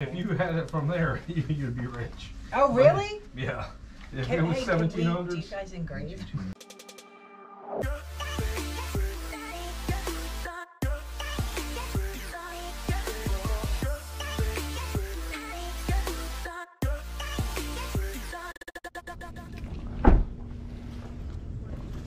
If you had it from there, you'd be rich. Oh, really? But, yeah. If it was 1700s. Do you guys engrave?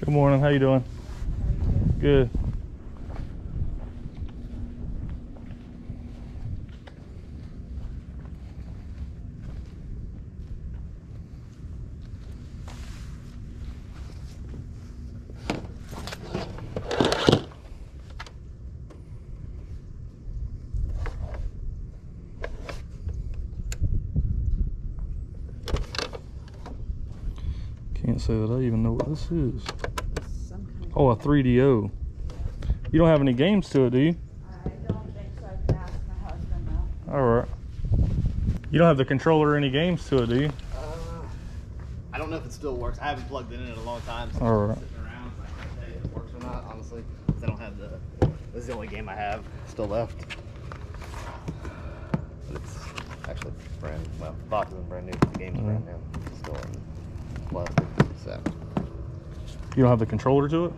Good morning. How you doing? Good. Can't say that I even know what this is. Oh, a 3DO. You don't have any games to it, do you? I don't think so. I can ask my husband now. All right. You don't have the controller or any games to it, do you? I don't know if it still works. I haven't plugged it in a long time. So all right. Sitting around, so I can't tell you if it works or not, honestly. I don't have the. This is the only game I have still left. But it's actually brand. Well, the box is brand new. The game's brand new. It's still in plastic. So. You don't have the controller to it?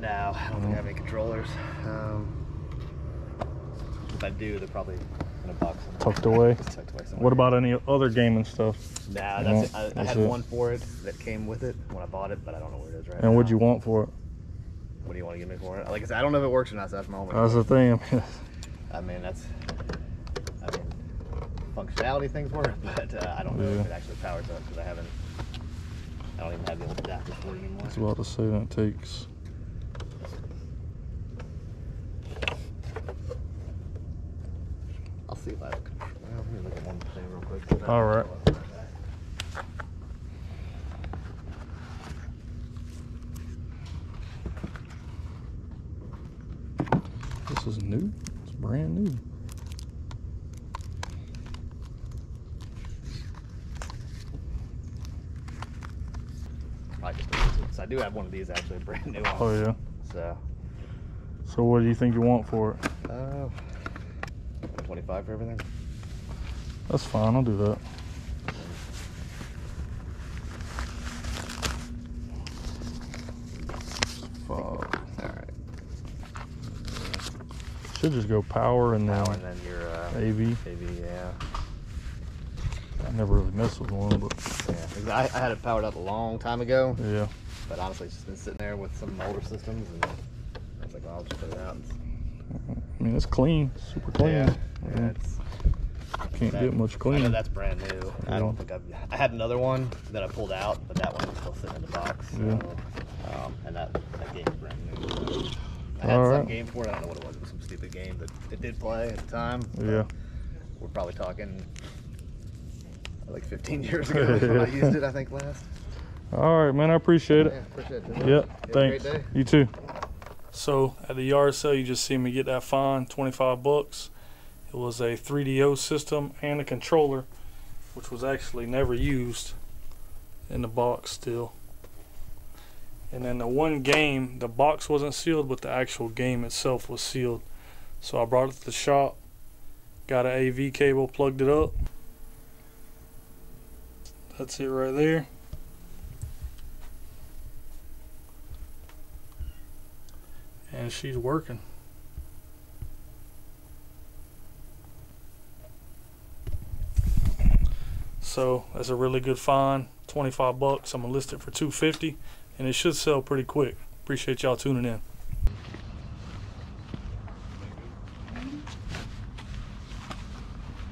No, I don't think I have any controllers. If I do, they're probably in a box. Tucked away? Tucked away somewhere. What about any other gaming stuff? Nah, that's it. I had one for it that came with it when I bought it, but I don't know where it is right now. And what'd you want for it? What do you want to give me for it? Like I said, I don't know if it works or not, so that's my only That's the thing. I mean, functionality things work, but I don't know if it actually powers up because I don't even have the old adapter for it anymore. I was about to say that takes... I'll see if I can... Well, let me look at one thing real quick. All right. This is new. It's brand new. I do have one of these actually, brand new one. Oh yeah. So what do you think you want for it? 25 for everything. That's fine. I'll do that. Fuck. All right. Should just go power and then. Power and then your AV. AV, yeah. I never really messed with one, but yeah, I had it powered up a long time ago. Yeah. But honestly, it's just been sitting there with some older systems, and I was like, well, I'll just put it out. I mean, it's clean, super clean. Yeah, yeah, can't get much cleaner. I know that's brand new. Yeah. I don't think I had another one that I pulled out, but that one was still sitting in the box. Yeah. So, and that game was brand new. So I had some game for it. I don't know what it was. It was some stupid game that it did play at the time. Yeah. We're probably talking like 15 years ago when I used it, I think, last. All right, man, I appreciate it. Yeah, appreciate it. Yep, thanks. Have a great day. You too. So at the yard sale, you just see me get that fine, 25 bucks. It was a 3DO system and a controller, which was actually never used in the box still. And then the one game, the box wasn't sealed, but the actual game itself was sealed. So I brought it to the shop, got an AV cable, plugged it up. That's it right there. And she's working. So that's a really good find, 25 bucks. I'm gonna list it for 250 and it should sell pretty quick. Appreciate y'all tuning in.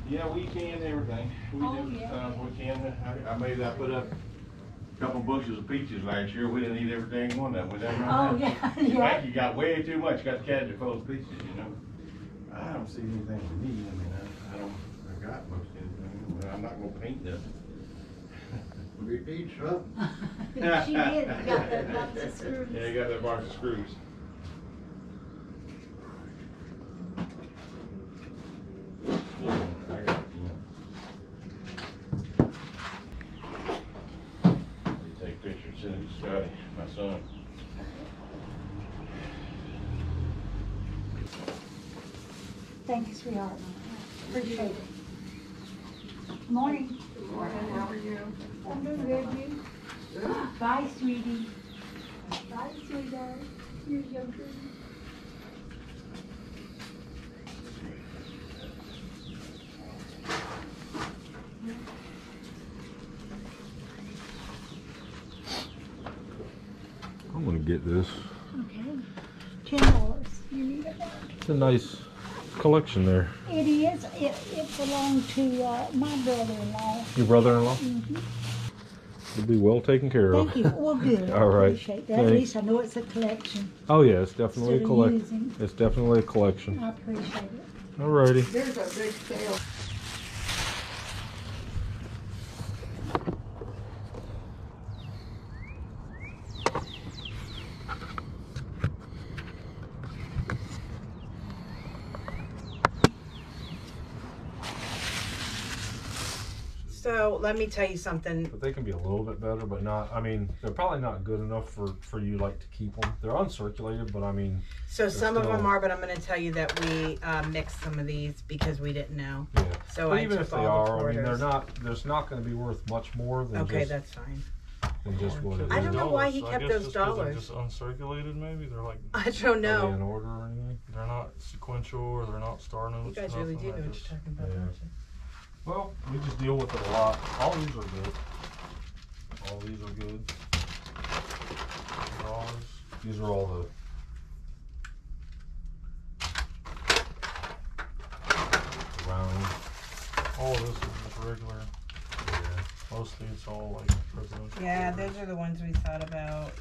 Yeah, we can everything. I made that put up. Couple bushels of peaches last year. We didn't eat everything one that. Oh yeah, yeah. In fact, you got way too much. You got the cabinet full of peaches, you know. I don't see anything to need. I mean, I got most of anything. But I'm not gonna paint nothing. Repeat, huh? She did. Got that box of screws. Yeah, you got that box of screws. Scotty, my son. Thank you, sweetheart. Appreciate it. Morning. Good morning. How are you? I'm doing baby. Good. Bye, sweetie. Bye, sweetheart. You're younger. I'm gonna get this. Okay. $10. You need it. It's a nice collection there. It is. It belonged to my brother-in-law. Your brother-in-law? Mm-hmm. It'll be well taken care of. Thank you. Well, good. All right. I appreciate that. Thanks. At least I know it's a collection. Oh yeah, it's definitely a collection. It's definitely a collection. I appreciate it. All righty. There's a big sale. So let me tell you something. But they can be a little bit better, but not. I mean, they're probably not good enough for you like to keep them. They're uncirculated, but I mean. So some of them are, but I'm going to tell you that we mixed some of these because we didn't know. Yeah. So but I even if they are, I mean, they're not. There's not going to be worth much more than. Okay, just, that's fine. Than just what it is. I don't know why he kept those dollars. Just uncirculated, maybe they're like. I don't know. Are they in order or anything? They're not sequential, or they're not star notes. You guys really do know what you're talking about, don't you? Well, we just deal with it a lot. All these are good. All these are good. These are all the... round. All of this is just regular. Yeah. Mostly it's all like presidential. Yeah, those are the ones we thought about.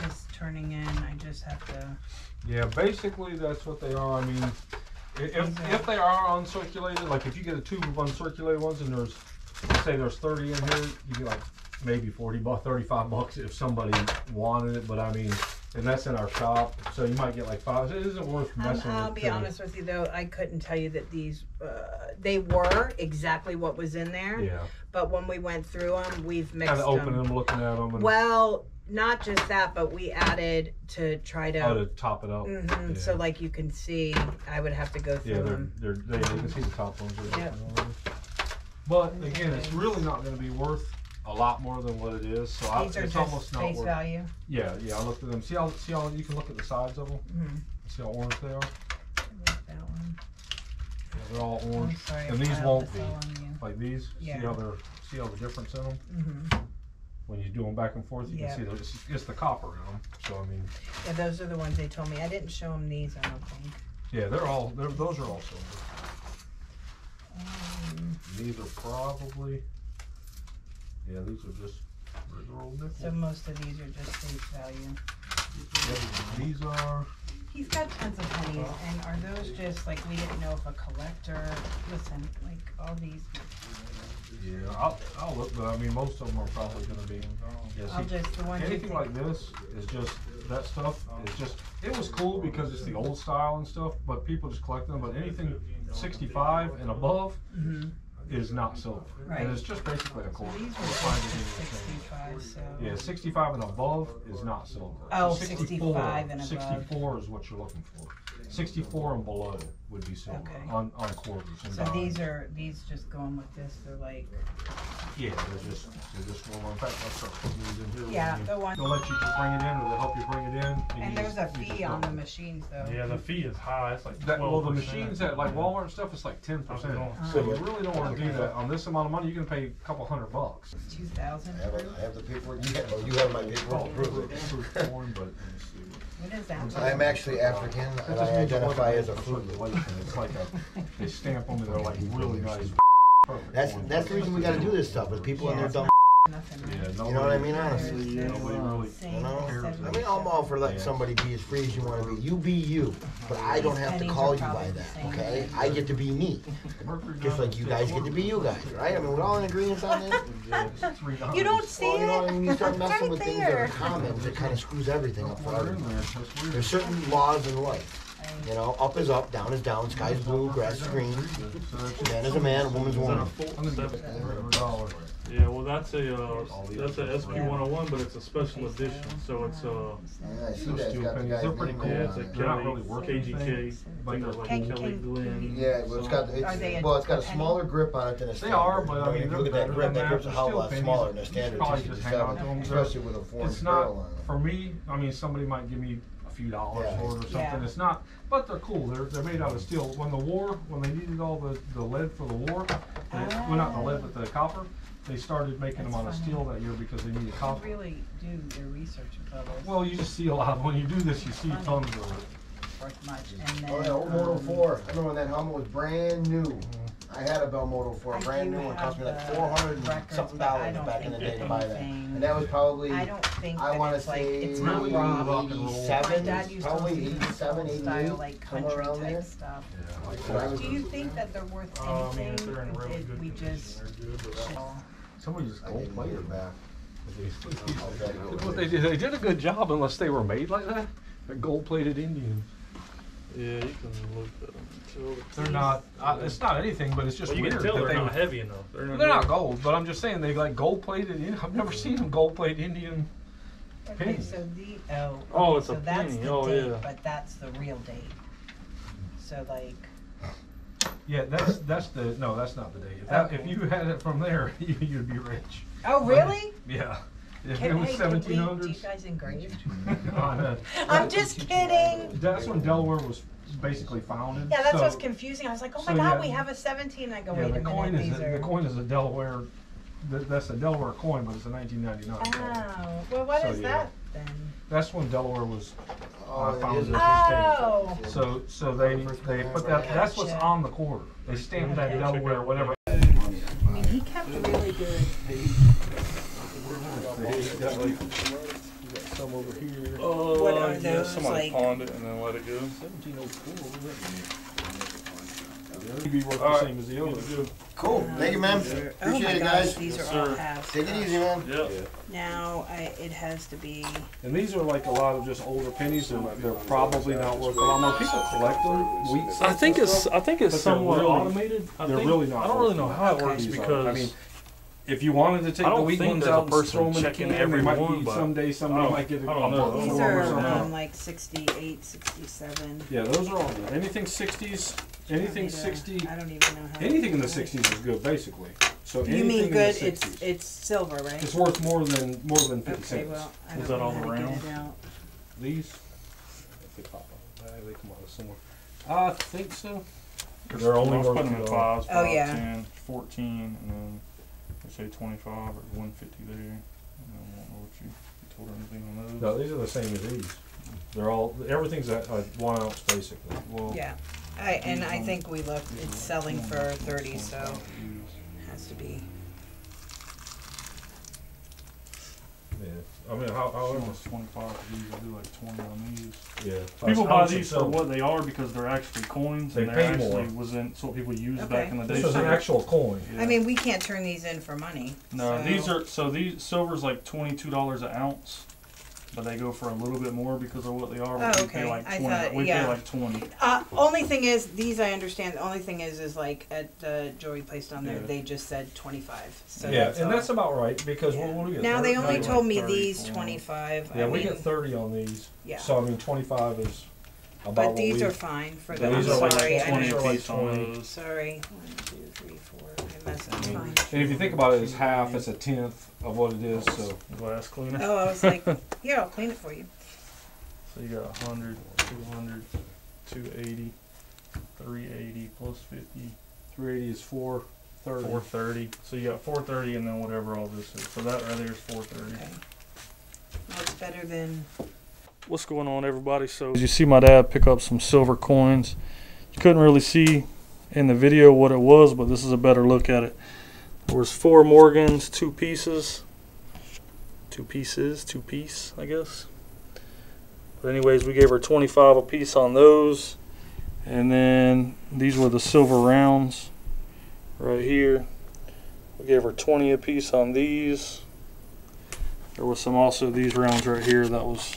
Just turning in. I just have to... Yeah, basically that's what they are. I mean... If they are uncirculated, like if you get a tube of uncirculated ones and there's, say there's 30 in here, you get like maybe 40 bucks, 35 bucks if somebody wanted it. But I mean, and that's in our shop, so you might get like 5. It isn't worth messing with. I'll be honest with you though, I couldn't tell you that these, they were exactly what was in there. Yeah. But when we went through them, we've mixed them. Kind of opening them, looking at them. And well. Not just that, but we added to try to... Oh, to top it up. Mm-hmm. Yeah. So like you can see, I would have to go through them. Yeah, you can see the top ones. Yep. But again, it's really not going to be worth a lot more than what it is. So it's almost not worth... face value? Yeah, yeah, I looked at them. See how you can look at the sides of them? Mm-hmm. See how orange they are? I like that one. Yeah, they're all orange. Sorry, and these won't be. Like these? Yeah. See how the difference in them? Mm-hmm. When you do them back and forth, you can see that it's the copper in them. So I mean, yeah, those are the ones they told me. I didn't show them these. I don't think. Yeah, those are all silver. These are probably. Yeah, these are just regular old nickels. So most of these are just face value. These are. He's got tons of pennies, and are those just like we didn't know if a collector? Listen, like all these. Yeah, I'll look, but I mean, most of them are probably going to be. Anything like this is just that stuff. It's just it was cool because it's the old style and stuff, but people just collect them. But anything 65 and above is not silver, and it's just basically a quarter. So these were 65, so yeah, 65 and above is not silver. Oh, so 65 and above. 64 is what you're looking for. 64 and below would be silver on quarters. And so these just going with this. They're like they're just one. In fact, let's start putting these in here. Yeah, the one. They'll let you just bring it in, or they'll help you bring it in. And there's a fee on the machines though. Yeah, the fee is high. It's like 12%. Well, the machines that like Walmart and stuff, it's like 10%. So you really don't want to do that on this amount of money. You can pay a couple $100. 2,000. I have the paperwork. You have my paperwork. What is that? I'm actually African. And I identify as a food. It's like they stamp on me. They're like really nice. That's the reason we got to do this stuff. Is people in their dumb. You know what I mean? Honestly, nobody really. You know? I mean, I'm all for letting somebody be as free as you want to be. You be you, but I don't have to call you by that. Okay? I get to be me, just like you guys get to be you guys, right? I mean, we're all in agreement on this. You don't see it. You know what I mean? You start messing with things that are common, it kind of screws everything up for everyone. There's certain laws in life. You know, up is up, down is down, sky is blue, grass is green. Man is a man, woman's woman. Yeah, well, that's a SP 101, but it's a special edition, so it's KGK, Kelly Glenn. Yeah, well, it's got a smaller grip on it than a standard. They are, but I mean, if you look at that grip, that grip's a hell of a lot smaller than a standard 267, especially with a foreign barrel on it. For me, I mean, somebody might give me few dollars for it or something. It's not, but they're cool. They're made out of steel. When the war, when they needed all the lead for the war, well, not the lead but the copper, they started making them out of steel that year because they needed copper. You really do your research about this. Well, you just see a lot. When you do this, you see tons of it. Worth much. And then, oh yeah, old Moto 4. I remember when that helmet was brand new. I had a Belmoto for a brand new one. Cost me like $400 and something back in the day to buy that. And that was probably, I want to say, it's not raw. 87, probably 87, 88, like somewhere around there. Stuff. Yeah, like do you think that they're worth anything? We just somebody just gold player back. They did a good job, unless they were made like that. They're gold-plated Indians. Yeah, you can look at them too. They're not, it's not anything, but it's just weird. You can tell they're not heavy enough. They're not gold, but I'm just saying they like gold-plated. I've never seen them gold-plated Indian pennies. Okay, so D.O. Oh, it's a penny. Oh, yeah. But that's the real date. So, like. Yeah, that's the, no, that's not the date. If you had it from there, you'd be rich. Oh, really? Yeah. If it was 1700s. Do you guys engraved? I'm just kidding. That's when Delaware was basically founded. Yeah, that's what's confusing. I was like, oh my God, we have a 17. I go, wait a minute. The coin is a Delaware. That's a Delaware coin, but it's a 1999. Oh, well, what is that then? That's when Delaware was founded. Oh. So they put that. That's what's on the quarter. They stamped that Delaware, whatever. I mean, he kept really good. Some over here. Oh, what are those? Somebody pawned it and then let it go. 1704. It'd be worth the same as the other. Cool. Thank you, ma'am. Appreciate it, guys. These are all halves. Take it easy, man. Yeah. Now it has to be. And these are like a lot of just older pennies. They're probably not worth. I know people collect them. I think it's somewhat automated. They're really not. I don't really know how it works because. I mean. If you wanted to take the weak ones out and throw them in a can, every one, someday somebody might get a couple. These are around like 68, 67. Yeah, those are all good. Anything 60s, anything 60. I don't even know how. Anything in the 60s is good, basically. So you mean good? It's silver, right? It's worth more than 50 cents. Well, is that all around? These, if they pop up, they come out of somewhere. I think so. They're only worth 5s, 10, 14, and then. Say 25 or 150 there. I don't know what you told her anything on those. No, these are the same as these. They're all, everything's a 1 ounce basically. Well, yeah, I think we looked, it's selling for 30, so it has to be. Yeah, I mean, however, 25 of these, I do like 20 on these. Yeah, people buy these for what they are because they're actually coins and they actually wasn't what people used back in the day. This is an actual coin. Yeah. I mean, we can't turn these in for money. No, these silver's like $22 an ounce, but they go for a little bit more because of what they are. But we pay like 20. Pay like 20. Only thing is, these I understand. The only thing is like at the jewelry place down there, they just said 25. So yeah, that's about right because what do we get? Now 30, they only told me 30, these 25. Yeah, we get 30 on these. Yeah. So I mean, 25 is about. But these are fine for those. Sorry, I missed 20. Sorry. 1, 2, 3, 4. I messed up. Fine. And if you think about it, it's half. It's a tenth of what it is. So glass cleaner. Oh, I was like, yeah, I'll clean it for you. So you got 100, 200, 280, 380 plus 50. 380 is 430. 430. So you got 430 and then whatever all this is. So that right there is 430. Okay. Well, it's better than. What's going on, everybody? So as you see, my dad pick up some silver coins. You couldn't really see in the video what it was, but this is a better look at it. There was 4 Morgans, 2 pieces, I guess. But anyways, we gave her 25 a piece on those. And then these were the silver rounds right here. We gave her 20 a piece on these. There was some also these rounds right here that was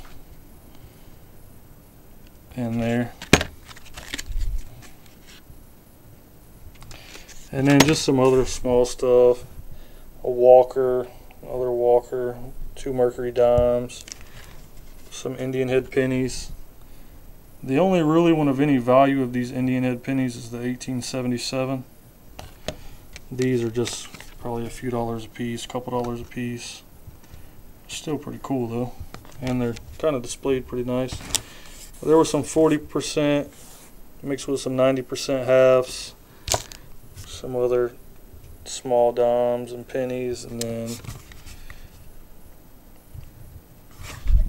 in there. And then just some other small stuff. A walker, another walker, 2 Mercury dimes, some Indian head pennies. The only really one of any value of these Indian head pennies is the 1877. These are just probably a few dollars a piece, a couple dollars a piece. Still pretty cool though. And they're kind of displayed pretty nice. There were some 40% mixed with some 90% halves, some other small dimes and pennies, and then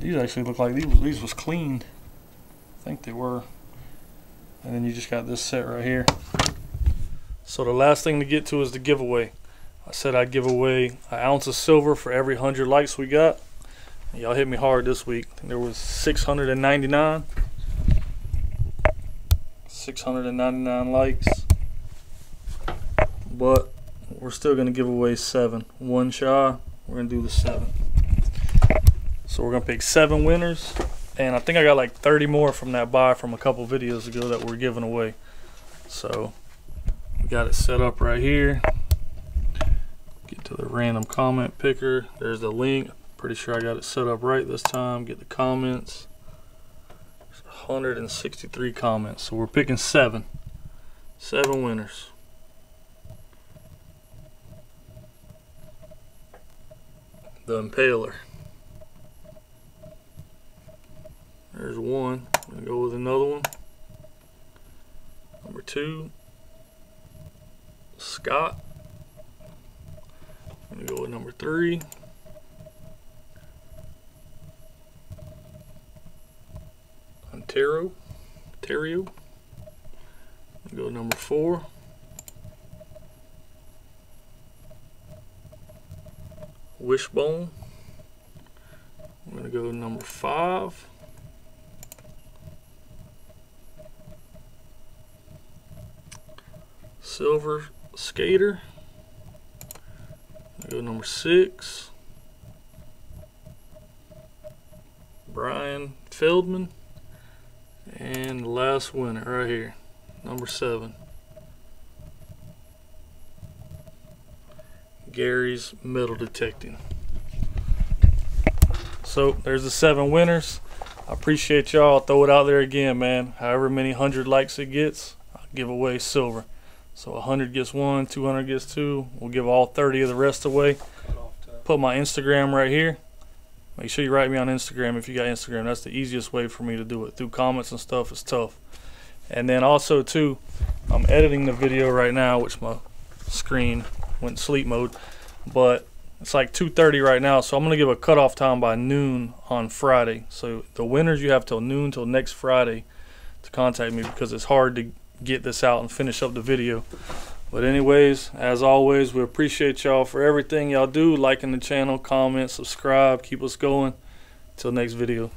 these actually look like these was cleaned. I think they were. And then you just got this set right here. So the last thing to get to is the giveaway. I said I'd give away an ounce of silver for every 100 likes we got. Y'all hit me hard this week. There was 699. 699 likes. But we're still going to give away 7. One shy. We're going to do the 7. So we're going to pick 7 winners. And I think I got like 30 more from that buy from a couple videos ago that we're giving away. So we got it set up right here. Get to the random comment picker. There's the link. Pretty sure I got it set up right this time. Get the comments. There's 163 comments. So we're picking 7. 7 winners. The Impaler. There's one. I'm going to go with another one. Number 2. Scott. I'm going to go with number 3. Ontario. Go number 4. Wishbone. I'm gonna go number 5. Silver Skater. Go number 6. Brian Feldman. And last winner right here, number 7, Gary's Metal Detecting. So there's the 7 winners. I appreciate y'all. I'll throw it out there again, man. However many 100 likes it gets, I'll give away silver. So 100 gets 1, 200 gets 2. We'll give all 30 of the rest away. Put my Instagram right here. Make sure you write me on Instagram if you got Instagram. That's the easiest way for me to do it. Through comments and stuff, it's tough. And then also, too, I'm editing the video right now, which my screen went sleep mode. But it's like 2:30 right now, so I'm going to give a cutoff time by noon on Friday. So the winners, you have till noon, till next Friday to contact me because it's hard to get this out and finish up the video. But anyways, as always, we appreciate y'all for everything y'all do, liking the channel, comment, subscribe, keep us going. Till next video.